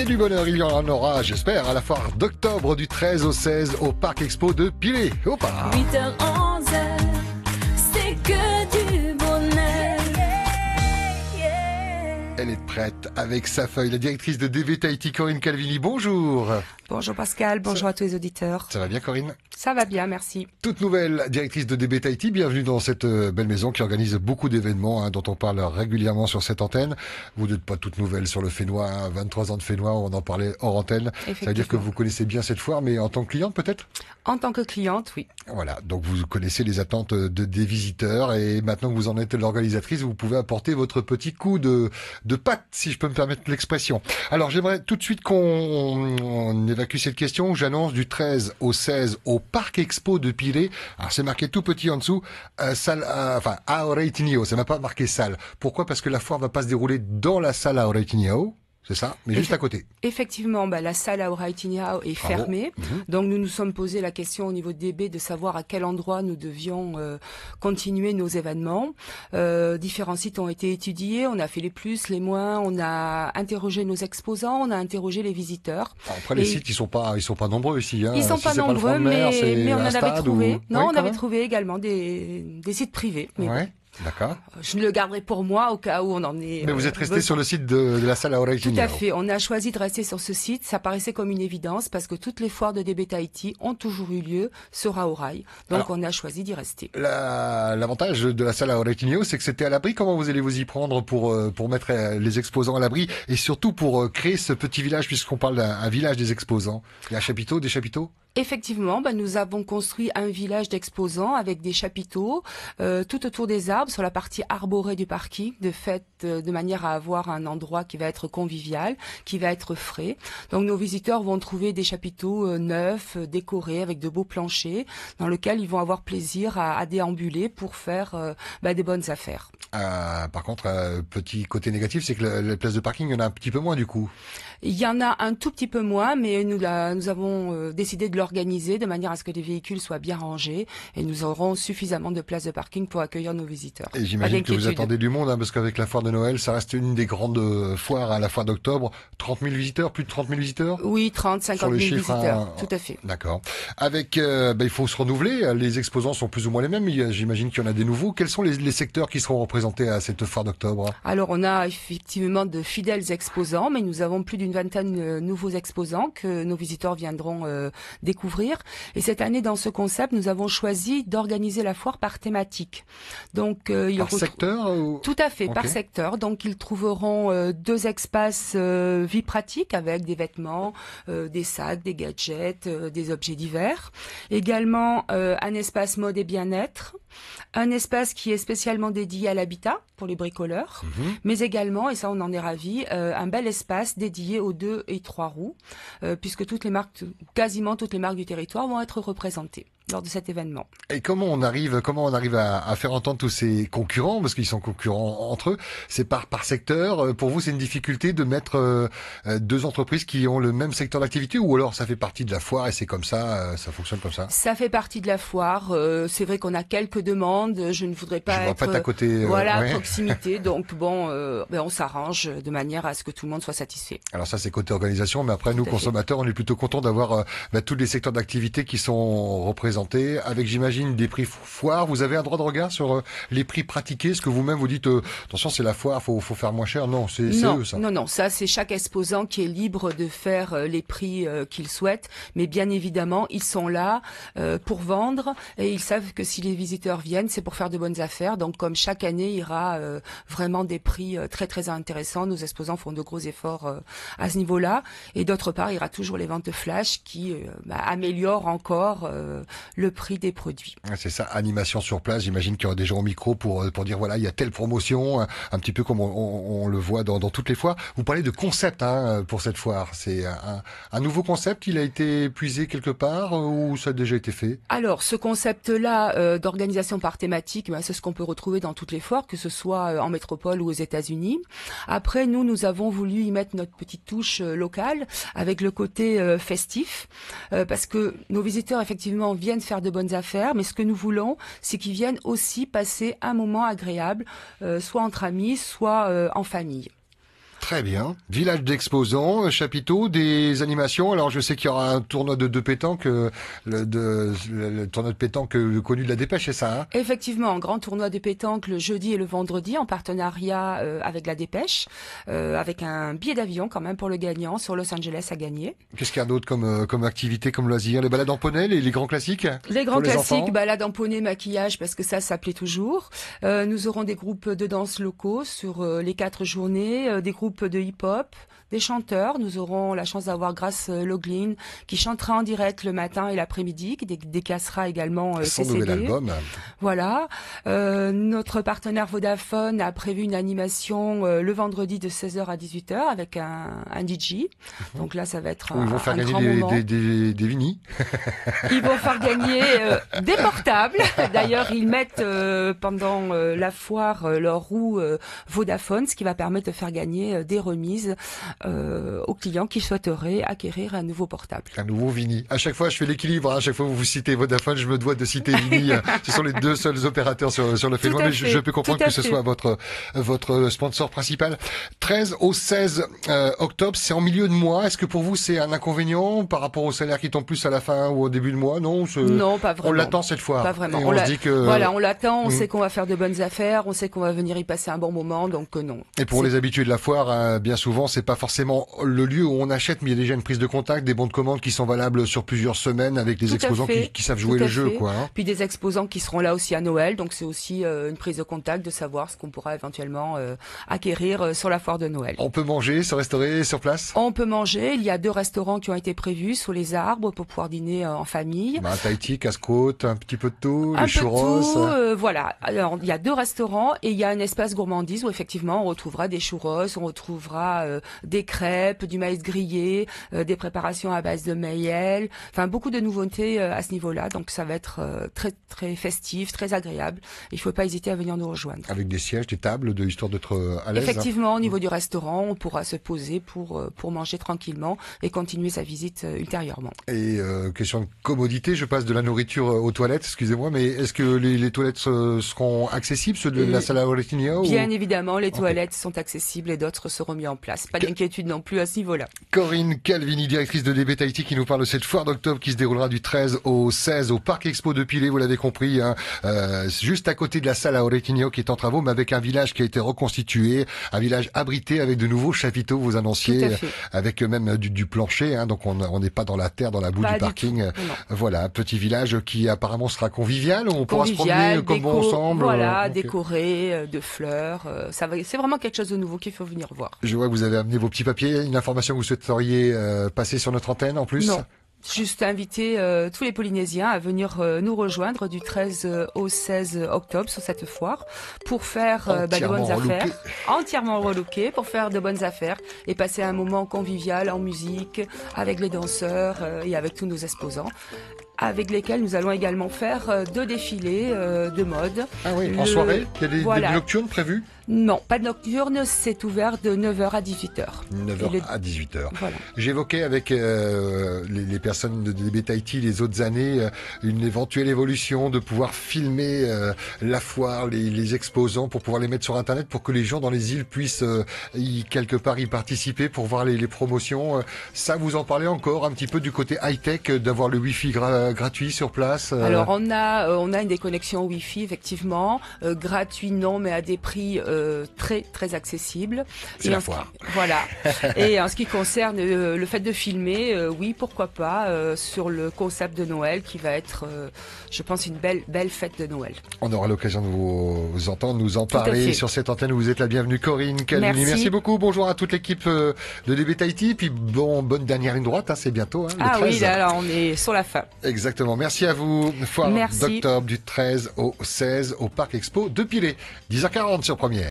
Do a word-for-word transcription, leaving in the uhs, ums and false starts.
Et du bonheur, il y en aura, j'espère, à la foire d'octobre du treize au seize au Parc Expo de Pirae. Opa. huit heures onze, c'est que du bonheur. Elle est prête avec sa feuille, la directrice de D B Tahiti, Corinne Calvini. Bonjour. Bonjour Pascal, bonjour ça, à tous les auditeurs. Ça va bien Corinne? Ça va bien, merci. Toute nouvelle directrice de D B Tahiti, bienvenue dans cette belle maison qui organise beaucoup d'événements hein, dont on parle régulièrement sur cette antenne. Vous n'êtes pas toute nouvelle sur le Fénois, hein, vingt-trois ans de Fénois, on en parlait hors antenne. Ça veut dire que vous connaissez bien cette foire, mais en tant que cliente peut-être? En tant que cliente, oui. Voilà, donc vous connaissez les attentes de, des visiteurs et maintenant que vous en êtes l'organisatrice, vous pouvez apporter votre petit coup de, de patte, si je peux me permettre l'expression. Alors j'aimerais tout de suite qu'on évacue cette question. J'annonce du treize au seize au Parc Expo de Pirae. Alors c'est marqué tout petit en dessous, euh, salle, euh, enfin Aorai Tini Hau. Ça m'a pas marqué salle. Pourquoi? Parce que la foire va pas se dérouler dans la salle Aorai Tini Hau. C'est ça, mais juste à côté. Effectivement, bah, la salle Aorai Tini Hau est fermée. Mmh. Donc nous nous sommes posé la question au niveau de D B de savoir à quel endroit nous devions euh, continuer nos événements. Euh, différents sites ont été étudiés, on a fait les plus, les moins, on a interrogé nos exposants, on a interrogé les visiteurs. Alors après, les et... sites, ils sont pas, ils sont pas nombreux ici. Hein. Ils sont si pas nombreux, pas mer, mais, mais on en avait trouvé. Ou... Non, oui, on avait même. trouvé également des, des sites privés. Mais ouais. Bon. D'accord. Je le garderai pour moi au cas où on en est. Mais vous êtes resté euh, sur le site de, de la salle Aorai Tini Hau. Tout à fait. On a choisi de rester sur ce site. Ça paraissait comme une évidence parce que toutes les foires de D B Tahiti ont toujours eu lieu sur Aorai. Donc alors, on a choisi d'y rester. L'avantage la, de la salle Aorai Tini Hau, c'est que c'était à l'abri. Comment vous allez vous y prendre pour pour mettre les exposants à l'abri et surtout pour créer ce petit village puisqu'on parle d'un village des exposants. Il y a un chapiteau, des chapiteaux. Effectivement, bah, nous avons construit un village d'exposants avec des chapiteaux euh, tout autour des arbres sur la partie arborée du parking, de fait euh, de manière à avoir un endroit qui va être convivial, qui va être frais. Donc nos visiteurs vont trouver des chapiteaux euh, neufs, euh, décorés avec de beaux planchers, dans lesquels ils vont avoir plaisir à, à déambuler pour faire euh, bah, des bonnes affaires. Euh, par contre, euh, petit côté négatif, c'est que la, la place de parking, il y en a un petit peu moins du coup. Il y en a un tout petit peu moins, mais nous, là, nous avons euh, décidé de organisé de manière à ce que les véhicules soient bien rangés et nous aurons suffisamment de places de parking pour accueillir nos visiteurs. Et j'imagine que vous attendez du monde hein, parce qu'avec la foire de Noël, ça reste une des grandes foires à la foire d'octobre. trente mille visiteurs, plus de trente mille visiteurs? Oui, trente, cinquante mille visiteurs, hein, tout à fait. D'accord. Avec, euh, bah, il faut se renouveler, les exposants sont plus ou moins les mêmes, j'imagine qu'il y en a des nouveaux. Quels sont les, les secteurs qui seront représentés à cette foire d'octobre? Alors on a effectivement de fidèles exposants, mais nous avons plus d'une vingtaine de nouveaux exposants que nos visiteurs viendront euh, découvrir. Et cette année, dans ce concept, nous avons choisi d'organiser la foire par thématique. Donc, euh, par secteur ou... Tout à fait, okay. Par secteur. Donc, ils trouveront euh, deux espaces euh, vie pratique avec des vêtements, euh, des sacs, des gadgets, euh, des objets divers. Également, euh, un espace mode et bien-être. Un espace qui est spécialement dédié à l'habitat pour les bricoleurs, mmh. mais également, et ça on en est ravis, euh, un bel espace dédié aux deux et trois roues, euh, puisque toutes les marques, quasiment toutes les marques du territoire vont être représentées lors de cet événement. Et comment on arrive, comment on arrive à, à faire entendre tous ces concurrents, parce qu'ils sont concurrents entre eux, c'est par, par secteur. Pour vous, c'est une difficulté de mettre euh, deux entreprises qui ont le même secteur d'activité, ou alors ça fait partie de la foire et c'est comme ça, euh, ça fonctionne comme ça? Ça fait partie de la foire. Euh, c'est vrai qu'on a quelques demandes. Je ne voudrais pas je être pas à côté, euh, voilà ouais. à proximité. Donc bon, euh, ben on s'arrange de manière à ce que tout le monde soit satisfait. Alors ça, c'est côté organisation, mais après tout nous consommateurs, fait. on est plutôt contents d'avoir euh, ben, tous les secteurs d'activité qui sont représentés. Avec, j'imagine, des prix foires. Vous avez un droit de regard sur euh, les prix pratiqués? Est-ce que vous-même vous dites, euh, attention, c'est la foire, faut, faut faire moins cher? Non, c'est eux, ça. Non, non, ça, c'est chaque exposant qui est libre de faire euh, les prix euh, qu'il souhaite. Mais bien évidemment, ils sont là euh, pour vendre et ils savent que si les visiteurs viennent, c'est pour faire de bonnes affaires. Donc, comme chaque année, il y aura euh, vraiment des prix euh, très, très intéressants. Nos exposants font de gros efforts euh, à ce niveau-là. Et d'autre part, il y aura toujours les ventes flash qui euh, bah, améliorent encore euh, le prix des produits. C'est ça, animation sur place. J'imagine qu'il y aura des gens au micro pour pour dire voilà, il y a telle promotion, un, un petit peu comme on, on, on le voit dans, dans toutes les foires. Vous parlez de concept hein, pour cette foire. C'est un, un nouveau concept, il a été puisé quelque part ou ça a déjà été fait? Alors, ce concept-là euh, d'organisation par thématique, ben, c'est ce qu'on peut retrouver dans toutes les foires, que ce soit en métropole ou aux États-Unis. Après, nous, nous avons voulu y mettre notre petite touche euh, locale avec le côté euh, festif, euh, parce que nos visiteurs, effectivement, viennent de faire de bonnes affaires, mais ce que nous voulons, c'est qu'ils viennent aussi passer un moment agréable, euh, soit entre amis, soit euh, en famille. Très bien. Village d'exposants, chapiteaux, des animations. Alors, je sais qu'il y aura un tournoi de, de pétanque, le, de, le tournoi de pétanque connu de la Dépêche, c'est ça, hein? Effectivement, un grand tournoi de pétanque le jeudi et le vendredi en partenariat euh, avec la Dépêche, euh, avec un billet d'avion quand même pour le gagnant sur Los Angeles à gagner. Qu'est-ce qu'il y a d'autre comme, euh, comme activité, comme loisir? Les balades en poney, les, les grands classiques? Les grands classiques, les balades en poney, maquillage, parce que ça, ça plaît toujours. Euh, nous aurons des groupes de danse locaux sur euh, les quatre journées, euh, des groupes de hip-hop, des chanteurs. Nous aurons la chance d'avoir Grace Loglin qui chantera en direct le matin et l'après-midi, qui décassera également euh, son nouvel album. Voilà. Euh, notre partenaire Vodafone a prévu une animation euh, le vendredi de seize heures à dix-huit heures avec un, un D J. Donc là, ça va être un, Ils vont faire un gagner grand des, moment. Des, des, des Vini. Ils vont faire gagner euh, des portables. D'ailleurs, ils mettent euh, pendant euh, la foire euh, leur roue euh, Vodafone, ce qui va permettre de faire gagner euh, des remises euh, aux clients qui souhaiteraient acquérir un nouveau portable. Un nouveau Vini. À chaque fois, je fais l'équilibre. Hein. À chaque fois, vous vous citez Vodafone, je me dois de citer Vini. Ce sont les deux seuls opérateurs sur, sur le film. Mais je, je peux comprendre que fait. ce soit votre, votre sponsor principal. treize au seize euh, octobre, c'est en milieu de mois. Est-ce que pour vous, c'est un inconvénient par rapport au salaire qui tombe plus à la fin ou au début de mois? Non, non, pas vraiment. On l'attend cette fois. Pas vraiment. Et on on se dit que... Voilà, on l'attend. On mmh. sait qu'on va faire de bonnes affaires. On sait qu'on va venir y passer un bon moment. Donc, euh, non. Et pour les habitués de la foire, bien souvent, c'est pas forcément le lieu où on achète, mais il y a déjà une prise de contact, des bons de commande qui sont valables sur plusieurs semaines avec des exposants qui, qui savent jouer le jeu, quoi. Hein. Puis des exposants qui seront là aussi à Noël, donc c'est aussi euh, une prise de contact de savoir ce qu'on pourra éventuellement euh, acquérir euh, sur la foire de Noël. On peut manger, se restaurer sur place? On peut manger, il y a deux restaurants qui ont été prévus sous les arbres pour pouvoir dîner euh, en famille. Bah, Tahiti, casse-côte, un petit peu de tout, un les churros. Tout, euh, voilà, alors il y a deux restaurants et il y a un espace gourmandise où effectivement on retrouvera des churros, on retrouvera On trouvera euh, des crêpes, du maïs grillé, euh, des préparations à base de mayel, enfin beaucoup de nouveautés euh, à ce niveau-là, donc ça va être euh, très très festif, très agréable. Il faut pas hésiter à venir nous rejoindre. Avec des sièges, des tables, de, histoire d'être à l'aise. Effectivement, hein. Au niveau du restaurant, on pourra se poser pour euh, pour manger tranquillement et continuer sa visite euh, ultérieurement. Et euh, question de commodité, je passe de la nourriture aux toilettes, excusez-moi, mais est-ce que les, les toilettes seront accessibles, ceux de et la salle à Oretino? Bien ou... évidemment, les toilettes okay. sont accessibles et d'autres sont remis en place. Pas d'inquiétude non plus à ce niveau-là. Corinne Calvini, directrice de D B Tahiti, qui nous parle de cette foire d'octobre qui se déroulera du treize au seize au Parc Expo de Pirae, vous l'avez compris, hein, euh, juste à côté de la salle à Oretino qui est en travaux, mais avec un village qui a été reconstitué, un village abrité avec de nouveaux chapiteaux, vous annonciez, avec même du, du plancher, hein, donc on n'est pas dans la terre, dans la boue pas du parking. Tout, voilà, un petit village qui apparemment sera convivial, on convivial, pourra se promener déco, comme bon ensemble. Voilà, okay. décoré de fleurs, ça va, c'est vraiment quelque chose de nouveau qu'il faut venir voir. Je vois que vous avez amené vos petits papiers, une information que vous souhaiteriez euh, passer sur notre antenne en plus? Non. Juste inviter euh, tous les Polynésiens à venir euh, nous rejoindre du treize au seize octobre sur cette foire pour faire euh, bah, de bonnes relooké. affaires, entièrement relooké, pour faire de bonnes affaires et passer un moment convivial en musique avec les danseurs euh, et avec tous nos exposants, avec lesquels nous allons également faire deux défilés de mode. Ah oui, le... en soirée, il y a des, voilà. des nocturnes prévues? Non, pas de nocturne, c'est ouvert de neuf heures à dix-huit heures. neuf heures le... à dix-huit heures. Voilà. J'évoquais avec euh, les, les personnes de D B Tahiti les autres années une éventuelle évolution de pouvoir filmer euh, la foire, les, les exposants, pour pouvoir les mettre sur Internet, pour que les gens dans les îles puissent euh, y, quelque part y participer pour voir les, les promotions. Ça, vous en parlez encore un petit peu du côté high-tech, d'avoir le Wi-Fi grave gratuit sur place? Alors on a euh, on a une déconnexion Wi-Fi effectivement, euh, gratuit non, mais à des prix euh, très très accessibles. C'est la foire. Qui, voilà. Et en ce qui concerne euh, le fait de filmer, euh, oui pourquoi pas euh, sur le concept de Noël qui va être, euh, je pense, une belle belle fête de Noël. On aura l'occasion de vous entendre, nous en parler sur cette antenne où vous êtes la bienvenue, Corinne Calvini. Merci. Merci beaucoup. Bonjour à toute l'équipe de D B Tahiti. Puis bon bonne dernière ligne droite, hein, c'est bientôt. Hein, ah oui, là, là on est sur la fin. Exactement. Exactement. Merci à vous. Foire d'octobre du treize au seize au Parc Expo de Pirae. dix heures quarante sur Première.